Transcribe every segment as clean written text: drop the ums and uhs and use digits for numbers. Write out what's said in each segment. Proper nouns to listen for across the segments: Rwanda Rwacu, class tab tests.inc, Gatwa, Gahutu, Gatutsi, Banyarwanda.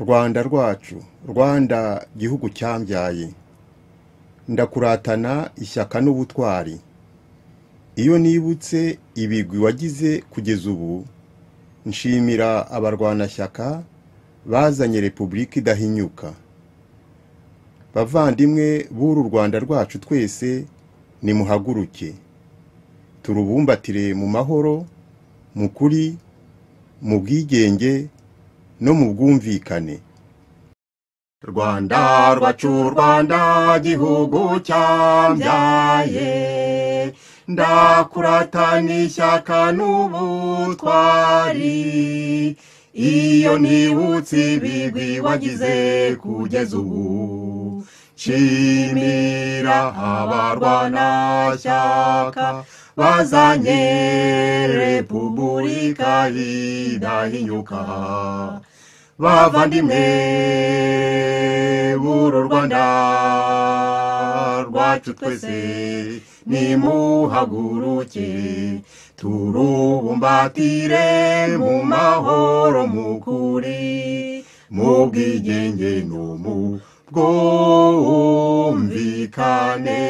Rwanda rwacu, Rwanda gihugu cyambyaye, ndakuratana ishyaka n'ubutwari. Iyo nibutse ibigwi wagize kugeza ubu, nshimira abarwanashyaka bazanye Republika idahinyuka. Bavandimwe b'uru Rwanda rwacu twese, nimuhaguruke turubumbatire mu mahoro, mu kuri, mu bwigenge no mu bwumvikane. Rwanda rwacu, Rwanda gihugu cyambyaye, ndakuratana ishyaka n'ubutwari. Iyo nibutse ibigwi wagize kugeza ubu, nshimira abarwanashyaka bazanye Republika idahinyuka. Bavandimwe b'uru Rwanda rwacu twese, nimuhaguruke turubumbatire mu mahoro, mu kuri, mu bwigenge no mu bwumvikane.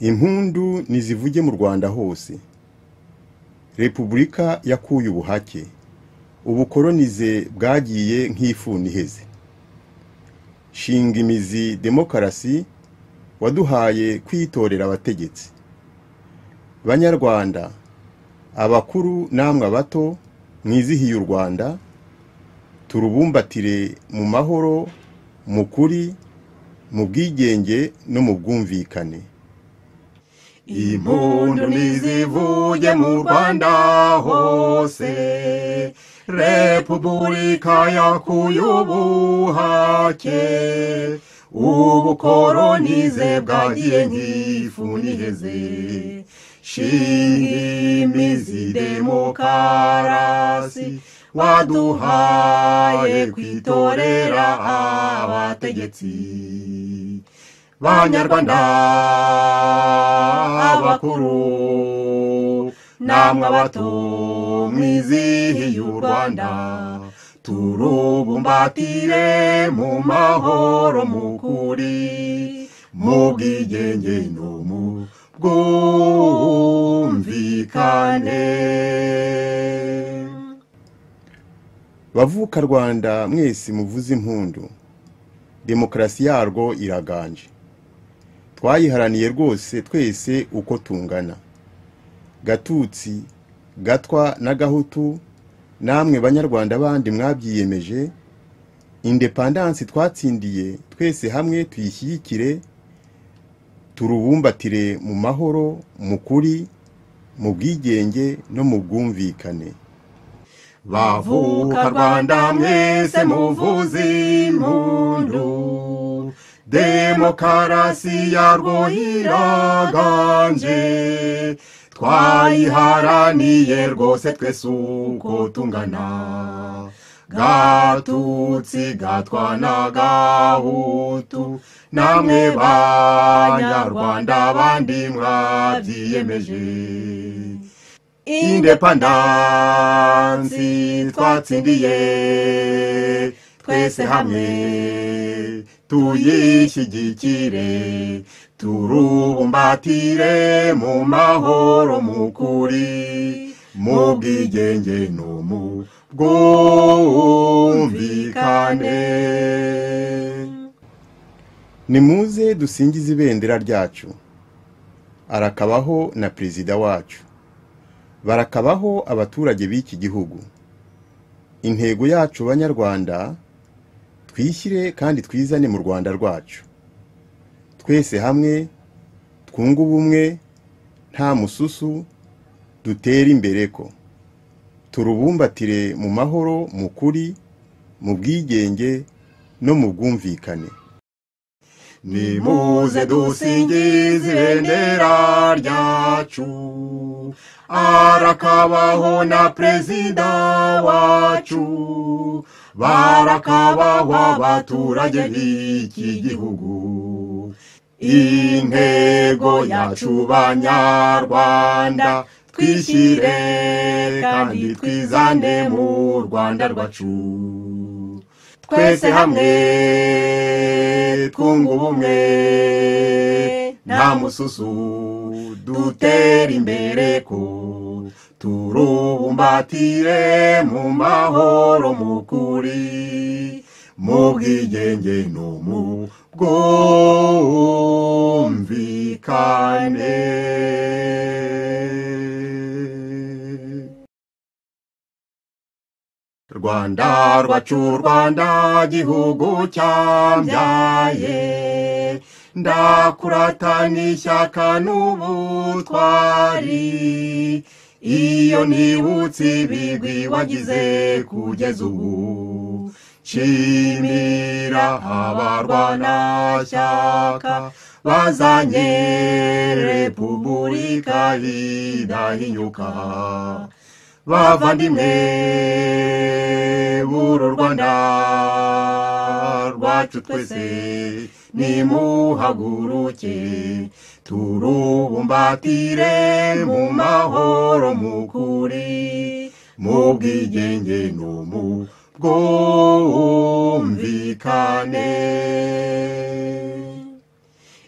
Impundu nizivuge mu Rwanda hose. Republika yakuye ubuhake, ubukolonize bwagiye nk'ifuni heze. Shinga imizi demokarasi waduhaye kwitorera abategetsi. Banyarwanda, abakuru namwe abato, mwizihiye u Rwanda, turubumbatire mu mahoro, mu kuri, mu bwigenge no mu bwumvikane. Impundu nizivuge mu Rwanda hose, Republika yakuye ubuhake, ubukolonize bwagiye nk'ifuni iheze. Shinga imizi demokarasi waduhaye kwitorera abategetsi. Banyarwanda, abakuru namwe abato, mwizihiye u Rwanda, turubumbatire mu mahoro, mu kuri, mu bwigenge no mu bwumvikane. Bavuka Rwanda mwese muvuze impundu, demokarasi yarwo iraganje. Twayiharaniye rwose twese uko tungana, Gatutsi, Gatwa na Gahutu, namwe Banyarwanda bandi mwabyiyemeje. Independence twatsindiye twese hamwe tuyishyikire, turubumbatire mu mahoro, mu kuri, mu bwigenge no mu bwumvikane. Bavuka Rwanda mwese muvuze impundu, demokarasi yarwo iraganje. Twayiharaniye rwose twese uko tungana, Gatutsi, Gatwa na Gahutu, namwe Banyarwanda bandi mwabyiyemeje. Independansi twatsindiye twese hamwe, tuyishyigikire, turubumbatire mu mahoro, mu kuri, mu bwigenge no mu bwumvikane. Nimuze dusingize ibendera ryacu. Arakabaho na Perezida wacu, barakabaho abaturage b'iki gihugu. Intego yacu Banyarwanda, twishyire kandi twizane mu Rwanda rwacu. Twese hamwe twunga ubumwe, nta mususu, dutere imbere ko turubumbatire mu mahoro, mu kuri, mu bwigenge no mu bwumvikane. Nimuze dusingize ibendera ryacu. Arakabaho na Perezida wacu, barakabaho abaturage b'iki gihugu. Intego yacu Banyarwanda, twishire kandi twizane mu Rwanda rwacu twese hamwe twunga ubumwe nta mususu dutera imbere ko turubumbatire mu mahoro mukuri mu bwigenge no mu bwumvikane. Rwanda rwacu Rwanda gihugu cyambyaye ndakuratana ishyaka n'ubutwari iyo nibutse ibigwi wagize kugeza ubu nshimira abarwanashyaka bazanye repubulika idahinyuka bavandimwe uru Rwanda rwacu twese nimuhaguruke turubumbatire mu mahoro mukuri mu bwigenge no mu bwumvikane.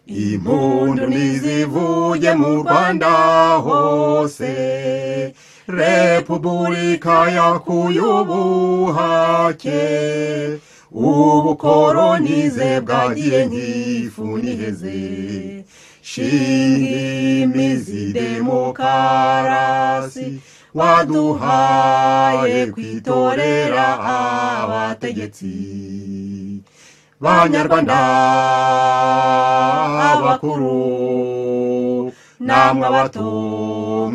Impundu nizivuge mu Rwanda hose Repubulika yakuyubuhake ubukoroni ze bwagiye ngifuniheze shimizi demokarasi waduhaye kwitorera abategetsi banyarwanda bakuru namwe abato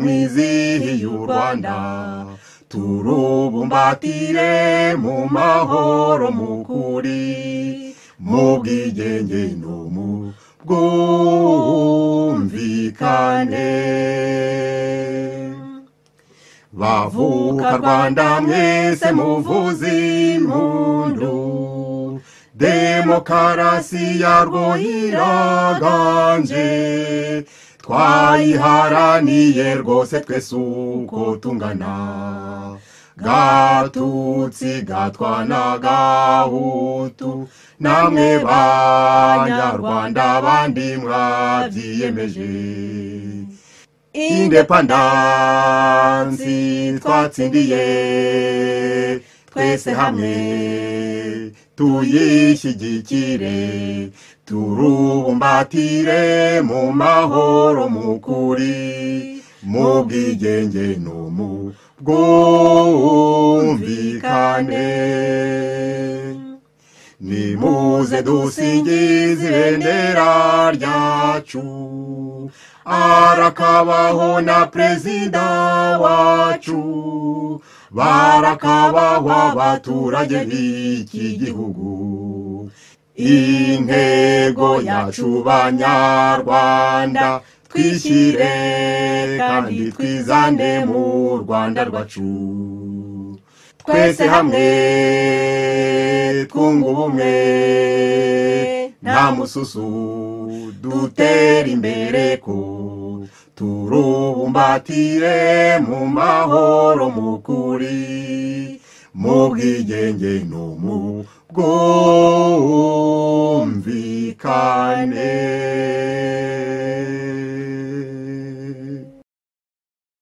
mwizihiye u Rwanda turubumbatire mu mahoro mukuri mu bwigenge no mu bwumvikane. Bavuka Rwanda mwese muvuze impundu demokarasi yarwo iraganje twayiharaniye rwose twese uko tungana Gatutsi Gatwana Gahutu namwe banyarwanda abandi mwabyiyemeje independansi twatsindiye twese hamwe tuyishyigikire turubumbatire mu mahoro mukuri mu bwigenge no mu bwumvikane. Nimuze dusingize ibendera ryacu arakabaho na perezida wacu barakabaho abaturage b'iki gihugu intego yacu banyarwanda twishyire kandi twizane mu Rwanda rwacu twese hamwe twunga ubumwe nta mususu dutera imbere ko turubumbatire mu mahoro mukuri mu bwigenge no mu bwumvikane.